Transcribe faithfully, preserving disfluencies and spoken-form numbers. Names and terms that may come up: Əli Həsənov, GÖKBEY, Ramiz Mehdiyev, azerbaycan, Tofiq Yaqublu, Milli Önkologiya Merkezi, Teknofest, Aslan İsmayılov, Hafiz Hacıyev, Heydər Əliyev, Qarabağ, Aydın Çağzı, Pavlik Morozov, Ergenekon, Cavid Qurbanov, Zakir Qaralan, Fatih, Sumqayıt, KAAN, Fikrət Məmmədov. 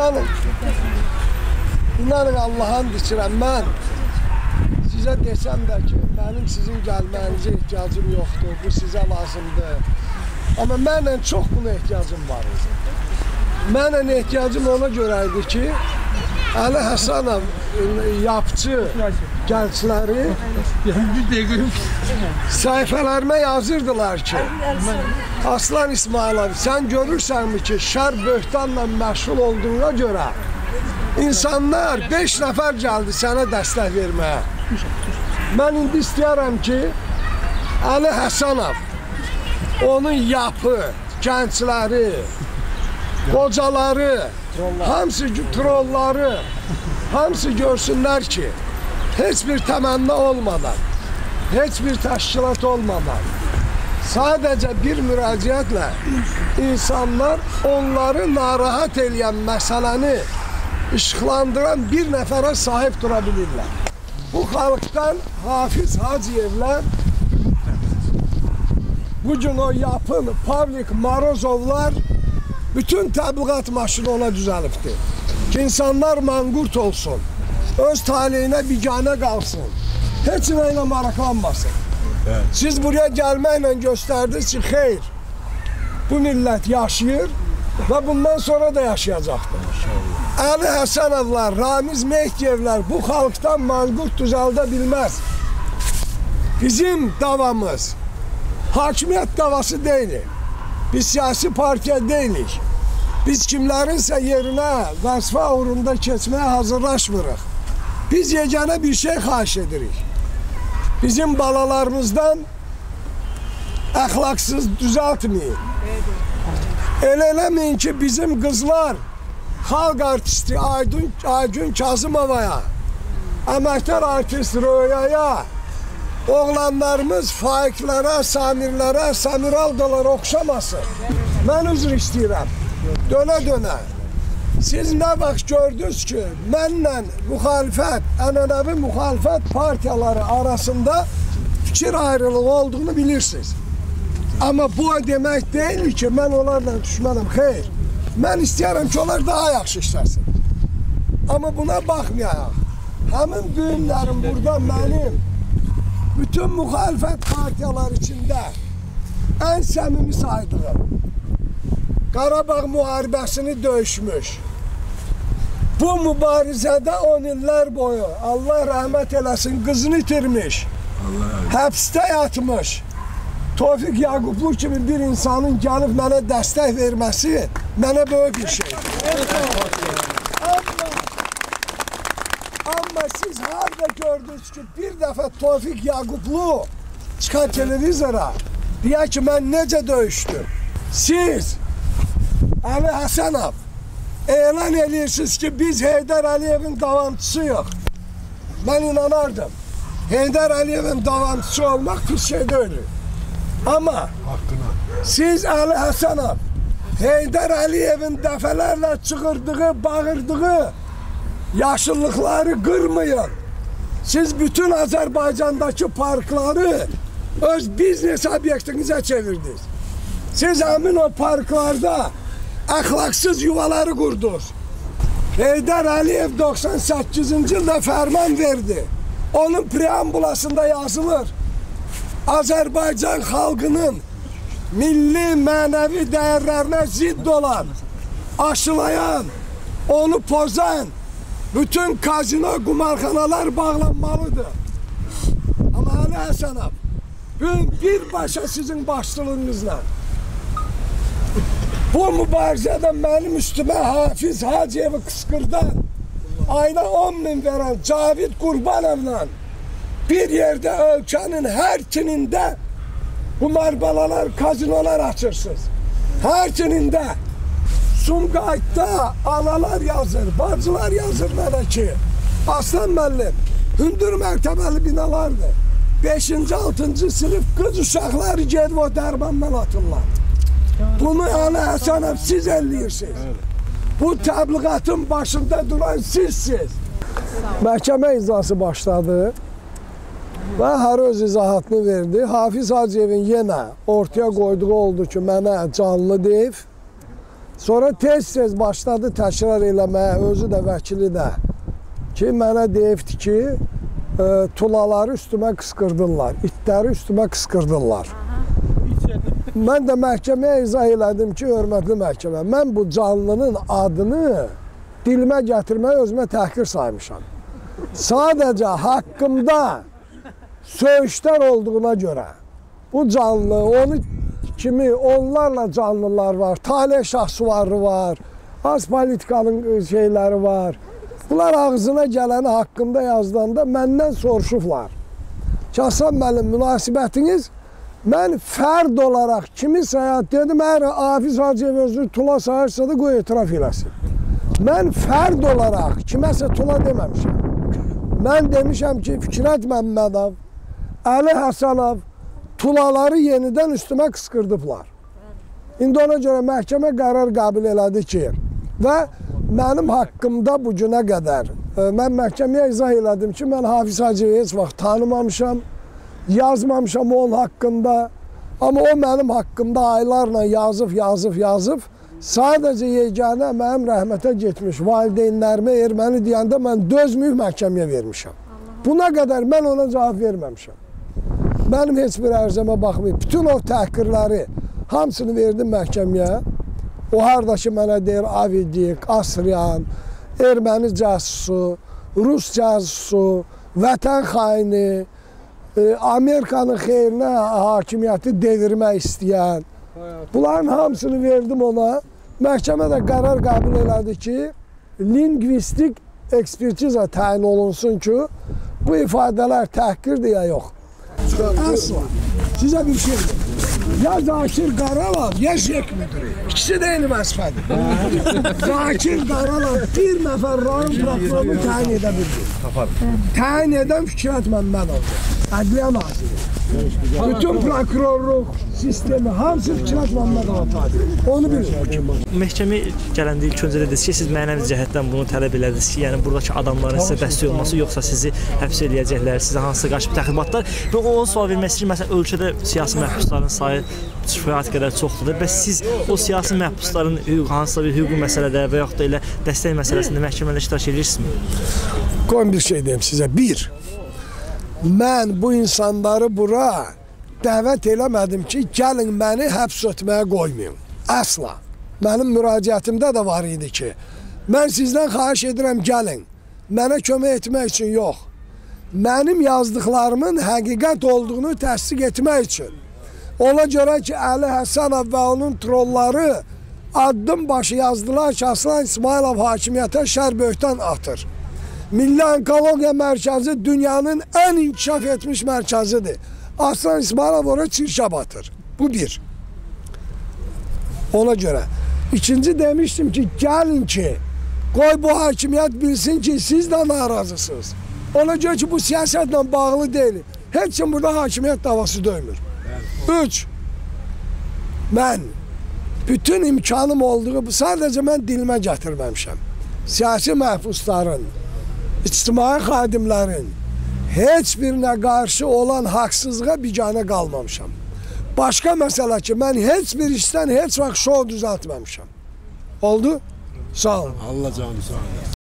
İnanın, inanın Allah'a dikirəm, mən sizə desəm də ki, mənim sizin gəlməyinizə ehtiyacım yoxdur, bu sizə lazımdır. Amma mənlə çox buna ehtiyacım var idi. Mənlə ehtiyacım ona görə idi ki, Əli Həsənov yapçı gəncləri sayfalarına yazırdılar ki, Aslan İsmayılov, sən görürsənmi ki, şər böhtanla məşğul olduğuna görə insanlar beş nəfər gəldi sənə dəstək verməyə. Mən indi istəyərəm ki, Əli Həsənov, onun yapı, gəncləri, qocaları, hamısı trolları, hamısı görsünlər ki, heç bir təmənna olmadan, heç bir təşkilat olmadan, sadəcə bir müraciətlə insanlar onları narahat eləyən məsələni işıqlandıran bir nəfərə sahib dura bilirlər. Bu xalqdan Hafiz Hacıyevlər, bugün o yapın Pavlik Morozovlar, bütün təbliğat maşını ona düzəlibdir ki, insanlar manqurt olsun, öz taleyinə biganə qalsın, heç nə ilə maraqlanmasın. Siz buraya gəlməklə göstərdiniz ki, xeyr, bu millət yaşayır və bundan sonra da yaşayacaqdır. Əli Həsənovlar, Ramiz Mehdiyevlər bu xalqdan manqurt düzəldə bilməz. Bizim davamız hakimiyyət davası deyilir. Biz siyasi partiya deyilik. Biz kimlərinsə yerinə, vəzifə uğrunda keçməyə hazırlaşmırıq. Biz yeganə bir şey xahiş edirik. Bizim balalarımızdan əxlaqsız düzəltməyin. Elə eləməyin ki, bizim qızlar xalq artisti Aydın Çağzıya, əməkdar artist Röyaya, oğlanlarımız Faiklərə, Samirlərə, Samiraldalara oxşamasın. Mən üzr istəyirəm, dönə-dönə. Siz nə vaxt gördünüz ki, mənlə müxalifət, ənənəvi müxalifət partiyaları arasında fikir ayrılığı olduğunu bilirsiniz. Amma bu demək deyil ki, mən onlarla düşmənəm, xeyr. Mən istəyirəm ki, onlar daha yaxşı işləsin. Amma buna baxmayaq. Həmin düğünlərim burada mənim, bütün müxalifət partiyalar içində ən səmimi saydığım, Qarabağ müharibəsini döyüşmüş, bu mübarizədə on illər boyu, Allah rəhmət eləsin, qızını itirmiş, həbsdə yatmış, Tofiq Yaqublu kimi bir insanın gəlib mənə dəstək verməsi mənə böyük bir şeydir. Amma siz harada gördünüz ki, bir dəfə Tofiq Yaqublu çıxar televizora, deyə ki, mən necə döyüşdüm. Siz, Əli Həsənov, elan edirsiniz ki, biz Heydər Əliyevin davamçısıyıq. Mən inanardım, Heydər Əliyevin davamçısı olmaq pis şey deyil. Amma siz, Əli Həsənov, Heydər Əliyevin dəfələrlə çığırdığı, bağırdığı yaşıllıqları qırmayın. Siz bütün Azərbaycandakı parkları öz biznes obyektinizə çevirdiniz. Siz həmin o parklarda əxlaqsız yuvaları qurdunuz. Heydər Əliyev doxsan səkkizinci ildə fərman verdi. Onun preambulasında yazılır. Azərbaycan xalqının milli mənəvi dəyərlərinə zidd olan, aşılayan, onu pozan bütün kazino, qumarxanalar bağlanmalıdır. Amma Əli Həsənov, bugün birbaşa sizin başçılığınızla bu mübarizədə mənim üstümə Hafiz Hacıyevi qışqırdan, ayına on min verən Cavid Qurbanovla bir yerdə ölkənin hər tinində qumarbalalar, kazinolar açırsınız. Hər tinində. Sumqayıtda analar yazır, bacılar yazır mənə ki, Aslan müəllim, hündür mərtəbəli binalardır. Beşinci, altıncı sinif qız uşaqları gedib o dərmandan atırlar. Bunu Əli Həsənov siz elləyirsiniz. Bu təbliğatın başında duran sizsiniz. Məhkəmə iclası başladı və hər öz izahatını verdi. Hafiz Hacıyevin yenə ortaya qoyduğu oldu ki, mənə canlı deyib. Sonra tez-tez başladı təkrar eləməyə, özü də vəkili də ki, mənə deyibdi ki, e, tulaları üstümə qısqırdırlar, itləri üstümə qısqırdırlar. Mən də məhkəməyə izah elədim ki, hörmətli məhkəmə, mən bu canlının adını dilimə gətirməyə özümə təhqir saymışam. Sadəcə haqqımda söyüşlər olduğuna görə bu canlı, onu kimi onlarla canlılar var, talih şahsuvarı var, az politikanın şeyləri var. Bunlar ağzına gələni haqqımda yazdığında məndən soruşublar. Hasan müəllim, münasibətiniz, mən fərd olaraq kimi sayat dedim, əgər Hafiz Hacıyev özünü tula sayırsa da qoy etiraf eləsin. Mən fərd olaraq kiməsə tula deməmişəm. Mən demişəm ki, Fikrət Məmmədov, Əli Həsənov tulaları yenidən üstümə qısqırdıblar. İndi ona görə məhkəmə qərar qəbul elədi ki, və mənim haqqımda bu günə qədər, mən məhkəməyə izah elədim ki, mən Hafiz Hacıyevi heç vaxt tanımamışam, yazmamışam onun haqqında, amma o mənim haqqımda aylarla yazıb, yazıb, yazıb, sadəcə yeganə mənim rəhmətə getmiş, valideynlərimə erməni deyəndə mən dözməyib məhkəməyə vermişəm. Buna qədər mən ona cavab verməmişəm. Mənim heç bir ərzəmə baxmayıb. Bütün o təhqirləri hamısını verdim məhkəməyə. O hardakı mənə deyir avidik, asriyan, erməni casusu, rus casusu, vətən xaini, Amerikanın xeyrinə hakimiyyəti devirmək istəyən. Bunların hamısını verdim ona. Məhkəmə də qərar qəbul elədi ki, lingvistik ekspertiza təyin olunsun ki, bu ifadələr təhqirdir ya yox. Aslan, size bir şey diyeyim. Ya Zakir Qaralan, ya Jek müdürü. İkisi de aynı vəzifədir. Zakir Qaralan bir nəfər rayon prokurorunu təyin edə bildi. Təyin edən Fikrət Məmmədovdur. Ədliyyə naziri. Bütün prokurorluq sistemi hamısı Fikrət Məmmədova tabidir. Onu bilir. Məhkəməyə gələndə ilk öncə dediniz ki, siz mənəvi cəhətdən bunu tələb elədiniz ki, yəni buradakı adamların sizə dəstək olması, yoxsa sizi həbs eləyəcəklər, sizə hansı qaçıb təxribatlar və o sual verməsi ki, məsələn, ölkədə siyasi məhbusların sayı kifayət qədər çoxdur. Və siz o siyasi məhbusların hansısa bir hüquqi məsələdə və yaxud da elə dəstək məsələsində məhkəmədə iştirak edirsinizmi? Qoyun bir şey deyim sizə. Bir, mən bu insanları bura dəvət eləmədim ki, gəlin məni həbs etməyə qoymayın. Əsla. Mənim müraciətimdə də var idi ki, mən sizdən xahiş edirəm, gəlin. Mənə kömək etmək üçün yox. Mənim yazdıqlarımın həqiqət olduğunu təsdiq etmək üçün. Ona görə ki, Əli Həsənov və onun trolları addım başı yazdılar ki, Aslan İsmayılov hakimiyyətə şər böhtan atır. Milli Önkologiya Merkezi dünyanın en inkişaf etmiş mərkəzidir. Aslan İsmayılov oraya çirkab atır. Bu bir. Ona göre. İkinci demiştim ki, gelin ki, qoy bu hakimiyyət bilsin ki, siz de narazısınız. Ona göre ki, bu siyasetle bağlı değil. Heç kim burada hakimiyyət davası döymür. Üç, mən bütün imkanım olduğu, sadəcə mən dilimə gətirməmişəm. Siyasi məhbusların, ictimai xadimlərin heç birinə qarşı olan haqsızlığa biganə qalmamışam. Başqa məsələ ki, mən heç bir işdən heç vaxt şov düzəltməmişəm. Oldu? Sağ olun. Allah canı sağ olun.